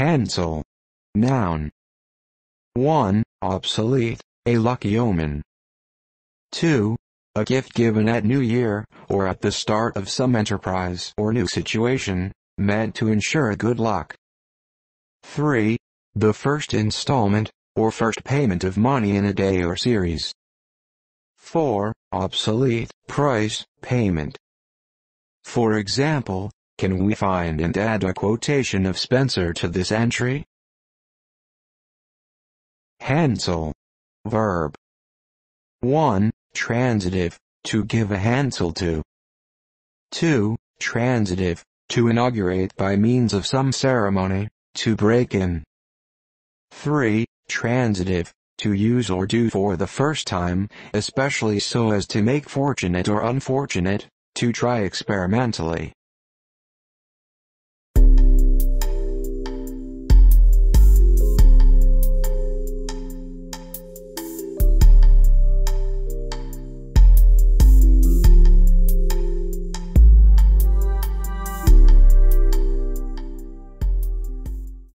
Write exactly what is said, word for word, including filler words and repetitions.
Handsel. Noun. one. Obsolete, a lucky omen. two. A gift given at New Year, or at the start of some enterprise or new situation, meant to ensure good luck. three. The first installment, or first payment of money in a day or series. four. Obsolete, price, payment. For example, can we find and add a quotation of Spencer to this entry? Handsel. Verb. one. Transitive, to give a handsel to. two. Transitive, to inaugurate by means of some ceremony, to break in. three. Transitive, to use or do for the first time, especially so as to make fortunate or unfortunate, to try experimentally.